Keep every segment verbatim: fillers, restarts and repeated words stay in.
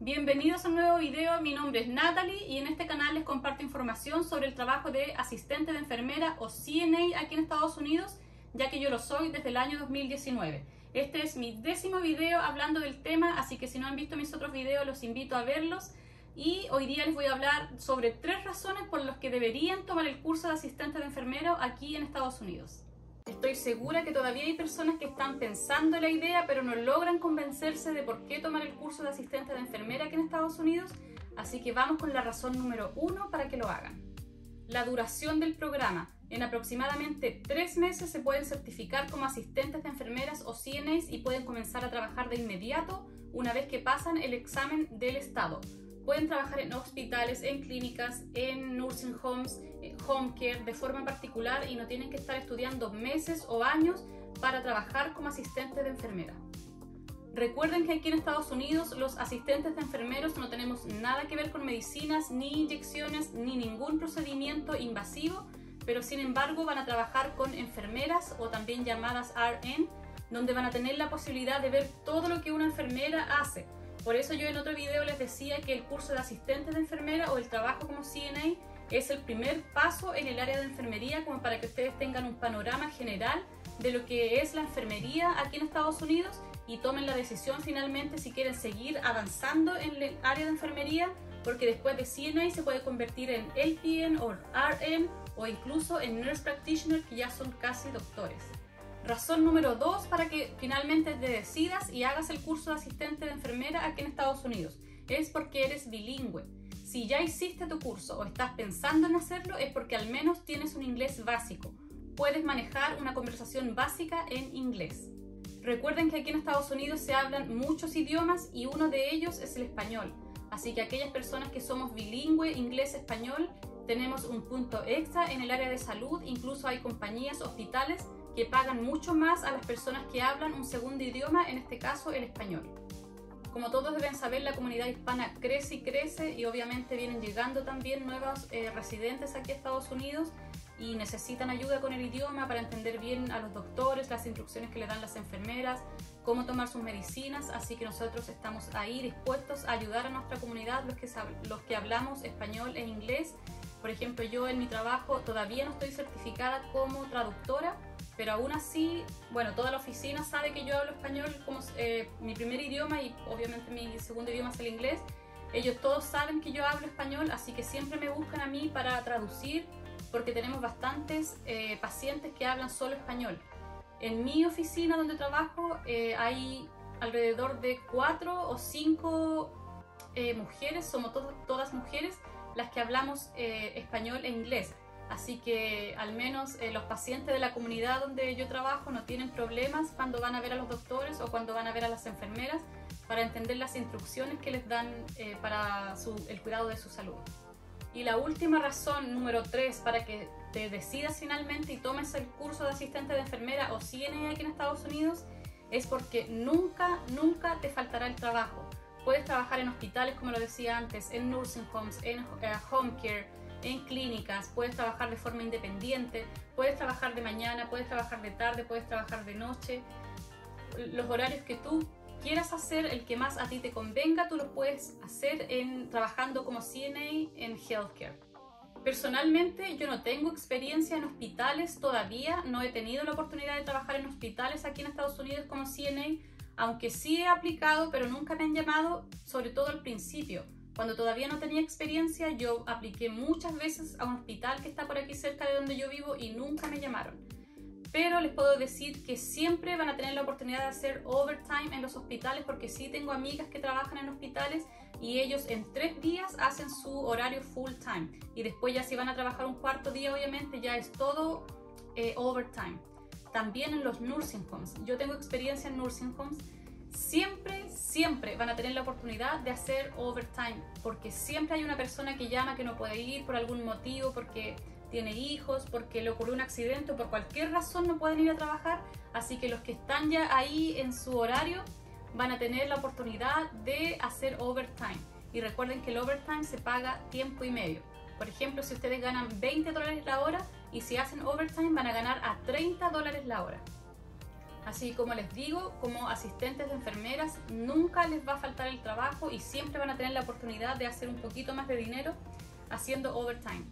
Bienvenidos a un nuevo video, mi nombre es Natalie y en este canal les comparto información sobre el trabajo de asistente de enfermera o C N A aquí en Estados Unidos, ya que yo lo soy desde el año dos mil diecinueve. Este es mi décimo video hablando del tema, así que si no han visto mis otros videos los invito a verlos. Y hoy día les voy a hablar sobre tres razones por las que deberían tomar el curso de asistente de enfermero aquí en Estados Unidos. Estoy segura que todavía hay personas que están pensando en la idea, pero no logran convencerse de por qué tomar el curso de asistente de enfermera aquí en Estados Unidos, así que vamos con la razón número uno para que lo hagan. La duración del programa. En aproximadamente tres meses se pueden certificar como asistentes de enfermeras o C N As y pueden comenzar a trabajar de inmediato una vez que pasan el examen del estado. Pueden trabajar en hospitales, en clínicas, en nursing homes, home care de forma particular y no tienen que estar estudiando meses o años para trabajar como asistente de enfermera. Recuerden que aquí en Estados Unidos los asistentes de enfermeros no tenemos nada que ver con medicinas, ni inyecciones, ni ningún procedimiento invasivo, pero sin embargo van a trabajar con enfermeras o también llamadas R N, donde van a tener la posibilidad de ver todo lo que una enfermera hace. Por eso yo en otro video les decía que el curso de asistente de enfermera o el trabajo como C N A es el primer paso en el área de enfermería, como para que ustedes tengan un panorama general de lo que es la enfermería aquí en Estados Unidos y tomen la decisión finalmente si quieren seguir avanzando en el área de enfermería, porque después de C N A se puede convertir en L P N o R N o incluso en Nurse Practitioner, que ya son casi doctores. Razón número dos para que finalmente te decidas y hagas el curso de asistente de enfermera aquí en Estados Unidos es porque eres bilingüe. Si ya hiciste tu curso o estás pensando en hacerlo es porque al menos tienes un inglés básico. Puedes manejar una conversación básica en inglés. Recuerden que aquí en Estados Unidos se hablan muchos idiomas y uno de ellos es el español. Así que aquellas personas que somos bilingüe, inglés-español, tenemos un punto extra en el área de salud. Incluso hay compañías, hospitales que pagan mucho más a las personas que hablan un segundo idioma, en este caso el español. Como todos deben saber, la comunidad hispana crece y crece y obviamente vienen llegando también nuevos eh, residentes aquí a Estados Unidos y necesitan ayuda con el idioma para entender bien a los doctores, las instrucciones que le dan las enfermeras, cómo tomar sus medicinas, así que nosotros estamos ahí dispuestos a ayudar a nuestra comunidad, los que, los que hablamos español e inglés. Por ejemplo, yo en mi trabajo todavía no estoy certificada como traductora, pero aún así, bueno, toda la oficina sabe que yo hablo español como eh, mi primer idioma y obviamente mi segundo idioma es el inglés. Ellos todos saben que yo hablo español, así que siempre me buscan a mí para traducir porque tenemos bastantes eh, pacientes que hablan solo español. En mi oficina donde trabajo eh, hay alrededor de cuatro o cinco eh, mujeres, somos to- todas mujeres las que hablamos eh, español e inglés. Así que al menos eh, los pacientes de la comunidad donde yo trabajo no tienen problemas cuando van a ver a los doctores o cuando van a ver a las enfermeras para entender las instrucciones que les dan eh, para su, el cuidado de su salud. Y la última razón, número tres, para que te decidas finalmente y tomes el curso de asistente de enfermera o C N A aquí en Estados Unidos es porque nunca, nunca te faltará el trabajo. Puedes trabajar en hospitales, como lo decía antes, en nursing homes, en eh, home care, en clínicas, puedes trabajar de forma independiente, puedes trabajar de mañana, puedes trabajar de tarde, puedes trabajar de noche. Los horarios que tú quieras hacer, el que más a ti te convenga, tú lo puedes hacer en, trabajando como C N A en healthcare. Personalmente yo no tengo experiencia en hospitales todavía, no he tenido la oportunidad de trabajar en hospitales aquí en Estados Unidos como C N A, aunque sí he aplicado, pero nunca me han llamado, sobre todo al principio. Cuando todavía no tenía experiencia, yo apliqué muchas veces a un hospital que está por aquí cerca de donde yo vivo y nunca me llamaron. Pero les puedo decir que siempre van a tener la oportunidad de hacer overtime en los hospitales, porque sí tengo amigas que trabajan en hospitales y ellos en tres días hacen su horario full time. Y después ya si van a trabajar un cuarto día, obviamente ya es todo eh, overtime. También en los nursing homes. Yo tengo experiencia en nursing homes. Siempre, siempre van a tener la oportunidad de hacer overtime, porque siempre hay una persona que llama que no puede ir por algún motivo, porque tiene hijos, porque le ocurrió un accidente o por cualquier razón no pueden ir a trabajar. Así que los que están ya ahí en su horario van a tener la oportunidad de hacer overtime. Y recuerden que el overtime se paga tiempo y medio. Por ejemplo, si ustedes ganan veinte dólares la hora y si hacen overtime van a ganar a treinta dólares la hora. Así como les digo, como asistentes de enfermeras nunca les va a faltar el trabajo y siempre van a tener la oportunidad de hacer un poquito más de dinero haciendo overtime.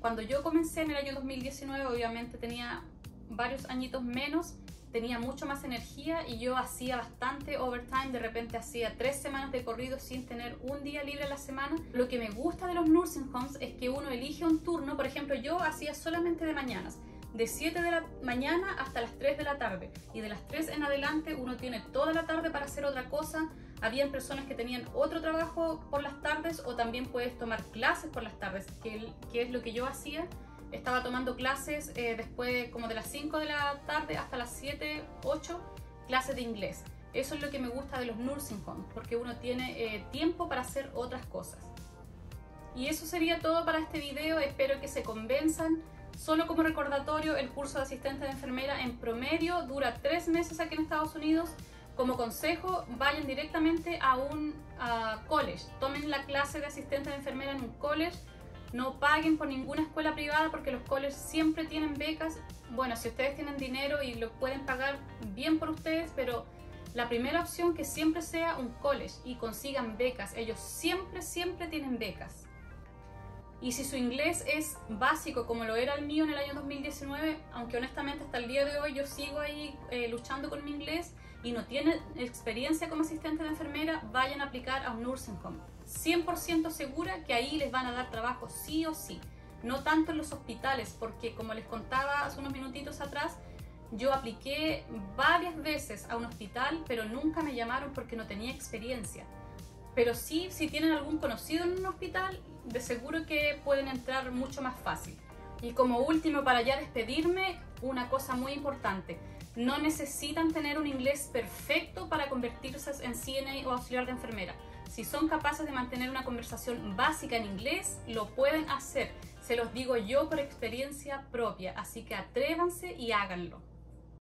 Cuando yo comencé en el año dos mil diecinueve, obviamente tenía varios añitos menos, tenía mucho más energía y yo hacía bastante overtime. De repente hacía tres semanas de corrido sin tener un día libre a la semana. Lo que me gusta de los nursing homes es que uno elige un turno. Por ejemplo, yo hacía solamente de mañanas, de siete de la mañana hasta las tres de la tarde, y de las tres en adelante uno tiene toda la tarde para hacer otra cosa. Habían personas que tenían otro trabajo por las tardes, o también puedes tomar clases por las tardes, que, que es lo que yo hacía. Estaba tomando clases eh, después como de las cinco de la tarde hasta las siete, ocho, clases de inglés. Eso es lo que me gusta de los nursing homes, porque uno tiene eh, tiempo para hacer otras cosas. Y eso sería todo para este video. Espero que se convenzan. Solo como recordatorio, el curso de asistente de enfermera en promedio dura tres meses aquí en Estados Unidos. Como consejo, vayan directamente a un uh, college, tomen la clase de asistente de enfermera en un college, no paguen por ninguna escuela privada porque los colleges siempre tienen becas. Bueno, si ustedes tienen dinero y lo pueden pagar, bien por ustedes, pero la primera opción que siempre sea un college y consigan becas. Ellos siempre, siempre tienen becas. Y si su inglés es básico, como lo era el mío en el año dos mil diecinueve, aunque honestamente hasta el día de hoy yo sigo ahí eh, luchando con mi inglés, y no tienen experiencia como asistente de enfermera, vayan a aplicar a un nursing home. cien por ciento segura que ahí les van a dar trabajo sí o sí. No tanto en los hospitales, porque como les contaba hace unos minutitos atrás, yo apliqué varias veces a un hospital, pero nunca me llamaron porque no tenía experiencia. Pero sí, si tienen algún conocido en un hospital, de seguro que pueden entrar mucho más fácil. Y como último, para ya despedirme, una cosa muy importante. No necesitan tener un inglés perfecto para convertirse en C N A o auxiliar de enfermera. Si son capaces de mantener una conversación básica en inglés, lo pueden hacer. Se los digo yo por experiencia propia, así que atrévanse y háganlo.